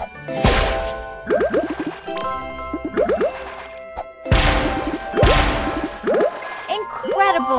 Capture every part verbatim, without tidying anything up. Incredible!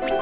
Incredible!